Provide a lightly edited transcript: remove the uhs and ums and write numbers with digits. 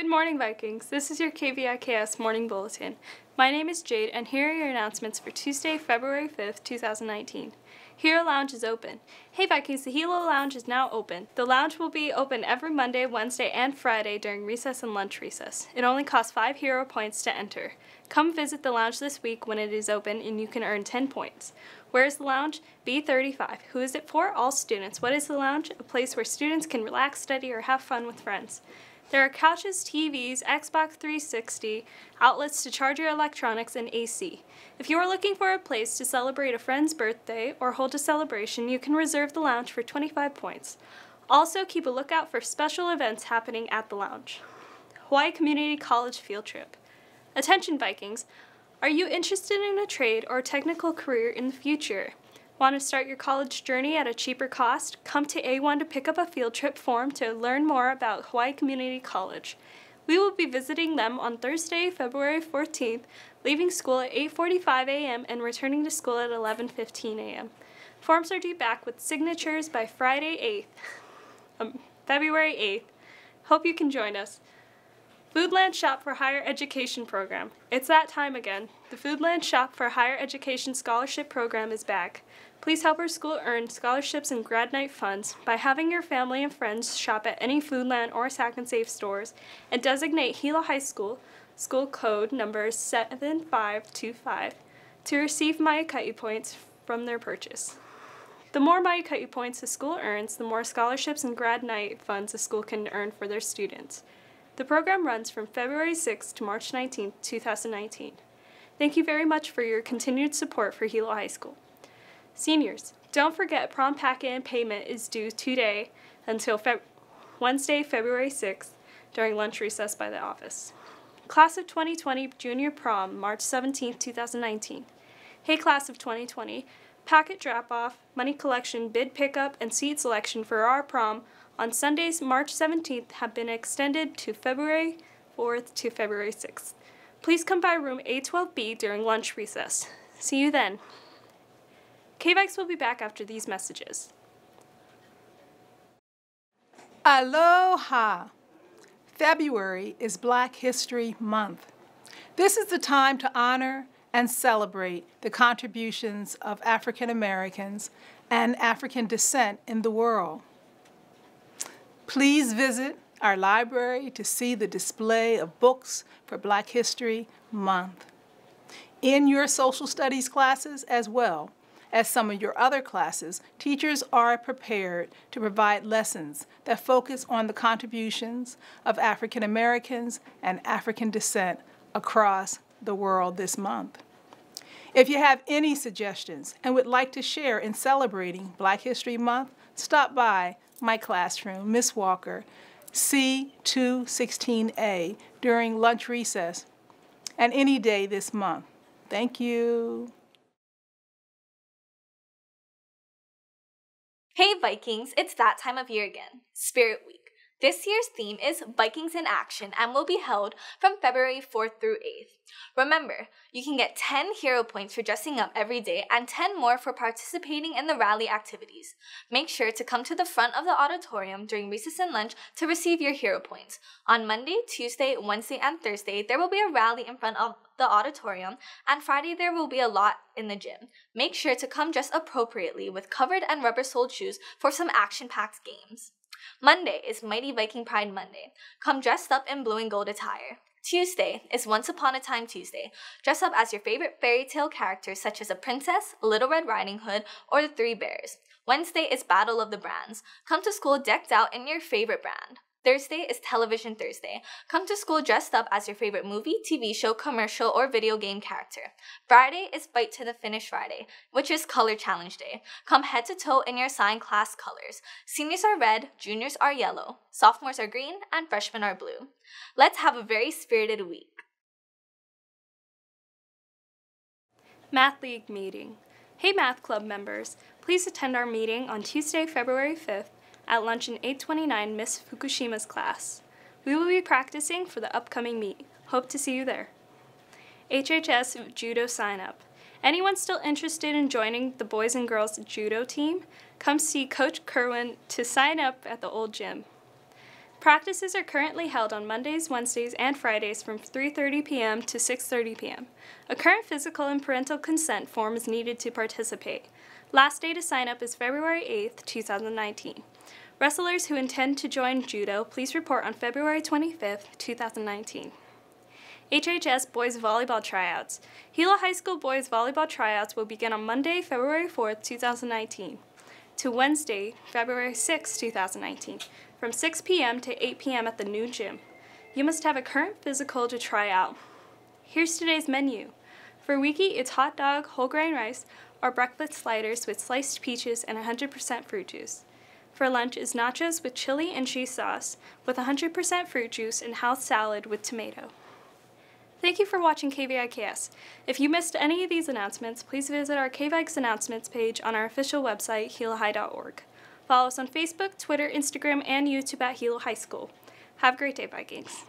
Good morning, Vikings. This is your KVIKS Morning Bulletin. My name is Jade, and here are your announcements for Tuesday, February 5th, 2019. Hero Lounge is open. Hey Vikings, the Hilo Lounge is now open. The lounge will be open every Monday, Wednesday, and Friday during recess and lunch recess. It only costs 5 Hero points to enter. Come visit the lounge this week when it is open, and you can earn 10 points. Where is the lounge? B35. Who is it for? All students. What is the lounge? A place where students can relax, study, or have fun with friends. There are couches, TVs, Xbox 360, outlets to charge your electronics, and AC. If you are looking for a place to celebrate a friend's birthday or hold a celebration, you can reserve the lounge for 25 points. Also, keep a lookout for special events happening at the lounge. Hawaii Community College Field Trip. Attention Vikings! Are you interested in a trade or technical career in the future? Want to start your college journey at a cheaper cost? Come to A1 to pick up a field trip form to learn more about Hawaii Community College. We will be visiting them on Thursday, February 14th, leaving school at 8:45 a.m. and returning to school at 11:15 a.m. Forms are due back with signatures by Friday 8th, February 8th. Hope you can join us. Foodland Shop for Higher Education Program. It's that time again. The Foodland Shop for Higher Education Scholarship Program is back. Please help our school earn scholarships and grad night funds by having your family and friends shop at any Foodland or Sac and Safe stores and designate Hilo High School, school code number 7525, to receive Maika'i points from their purchase. The more Maika'i points a school earns, the more scholarships and grad night funds a school can earn for their students. The program runs from February 6th to March 19th, 2019. Thank you very much for your continued support for Hilo High School. Seniors, don't forget prom pack-in payment is due today until Wednesday, February 6th during lunch recess by the office. Class of 2020 Junior Prom, March 17th, 2019. Hey Class of 2020, packet drop-off, money collection, bid pickup, and seat selection for our prom on Sundays, March 17th have been extended to February 4th to February 6th. Please come by room A12B during lunch recess. See you then. KVIKS will be back after these messages. Aloha! February is Black History Month. This is the time to honor and celebrate the contributions of African Americans and African descent in the world. Please visit our library to see the display of books for Black History Month. In your social studies classes, as well as some of your other classes, teachers are prepared to provide lessons that focus on the contributions of African Americans and African descent across the world this month. If you have any suggestions and would like to share in celebrating Black History Month, stop by my classroom, Miss Walker, C216A, during lunch recess and any day this month. Thank you. Hey Vikings, it's that time of year again, Spirit Week. This year's theme is Vikings in Action and will be held from February 4th through 8th. Remember, you can get 10 hero points for dressing up every day and 10 more for participating in the rally activities. Make sure to come to the front of the auditorium during recess and lunch to receive your hero points. On Monday, Tuesday, Wednesday, and Thursday, there will be a rally in front of the auditorium, and Friday there will be a lot in the gym. Make sure to come dressed appropriately with covered and rubber-soled shoes for some action-packed games. Monday is Mighty Viking Pride Monday. Come dressed up in blue and gold attire. Tuesday is Once Upon a Time Tuesday. Dress up as your favorite fairy tale characters such as a princess, Little Red Riding Hood, or the Three Bears. Wednesday is Battle of the Brands. Come to school decked out in your favorite brand. Thursday is Television Thursday. Come to school dressed up as your favorite movie, TV show, commercial, or video game character. Friday is Fight to the Finish Friday, which is Color Challenge Day. Come head to toe in your assigned class colors. Seniors are red, juniors are yellow, sophomores are green, and freshmen are blue. Let's have a very spirited week. Math League Meeting. Hey Math Club members, please attend our meeting on Tuesday, February 5th, at lunch in 829 Miss Fukushima's class. We will be practicing for the upcoming meet. Hope to see you there. HHS Judo sign-up. Anyone still interested in joining the boys and girls judo team? Come see Coach Kerwin to sign up at the old gym. Practices are currently held on Mondays, Wednesdays, and Fridays from 3:30 p.m. to 6:30 p.m. A current physical and parental consent form is needed to participate. Last day to sign up is February 8th, 2019. Wrestlers who intend to join Judo, please report on February 25th, 2019. HHS Boys Volleyball Tryouts. Hilo High School Boys Volleyball Tryouts will begin on Monday, February 4th, 2019 to Wednesday, February 6th, 2019 from 6 p.m. to 8 p.m. at the new gym. You must have a current physical to try out. Here's today's menu. For Wiki, it's hot dog, whole grain rice, or breakfast sliders with sliced peaches and 100% fruit juice. For lunch is nachos with chili and cheese sauce with 100% fruit juice and house salad with tomato. Thank you for watching KVIKS. If you missed any of these announcements, please visit our KVIKS announcements page on our official website, hilohigh.org. Follow us on Facebook, Twitter, Instagram, and YouTube at Hilo High School. Have a great day, Vikings.